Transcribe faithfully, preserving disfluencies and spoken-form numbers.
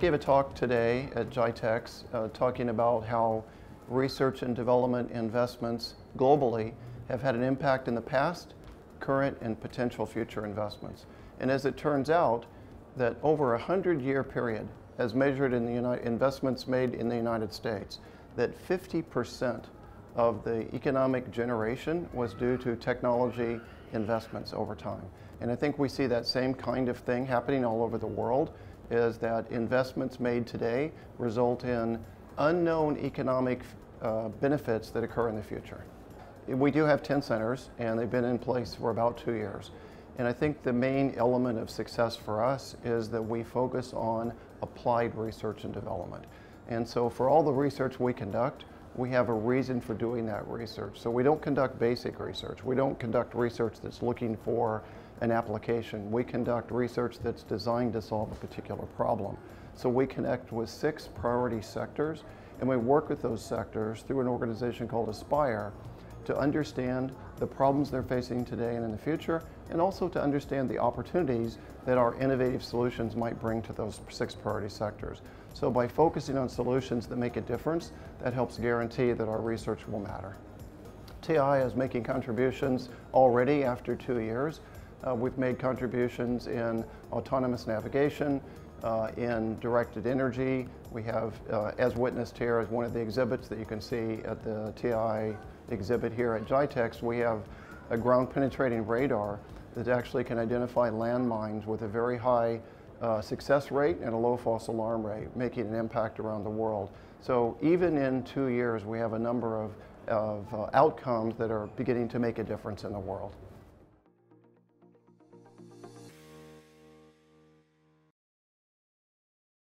gave a talk today at GITEX uh, talking about how research and development investments globally have had an impact in the past, current, and potential future investments. And as it turns out, that over a hundred-year period, as measured in the United, investments made in the United States, that fifty percent of the economic generation was due to technology investments over time. And I think we see that same kind of thing happening all over the world, is that investments made today result in unknown economic uh, benefits that occur in the future. We do have ten centers, and they've been in place for about two years. And I think the main element of success for us is that we focus on applied research and development. And so for all the research we conduct, we have a reason for doing that research. So we don't conduct basic research. We don't conduct research that's looking for an application. We conduct research that's designed to solve a particular problem. So we connect with six priority sectors, and we work with those sectors through an organization called Aspire to understand the problems they're facing today and in the future, and also to understand the opportunities that our innovative solutions might bring to those six priority sectors. So by focusing on solutions that make a difference, that helps guarantee that our research will matter. T I I is making contributions already after two years. Uh, we've made contributions in autonomous navigation, uh, in directed energy. We have, uh, as witnessed here, as one of the exhibits that you can see at the T I I exhibit here at GITEX, we have a ground-penetrating radar that actually can identify landmines with a very high uh, success rate and a low false alarm rate, making an impact around the world. So even in two years, we have a number of, of uh, outcomes that are beginning to make a difference in the world.